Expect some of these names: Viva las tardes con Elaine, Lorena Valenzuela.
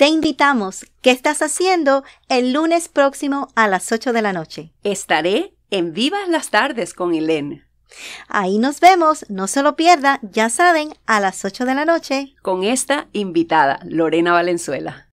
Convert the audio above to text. Te invitamos. ¿Qué estás haciendo el lunes próximo a las 8 de la noche? Estaré en Vivas las Tardes con Elaine. Ahí nos vemos. No se lo pierda, ya saben, a las 8 de la noche. Con esta invitada, Lorena Valenzuela.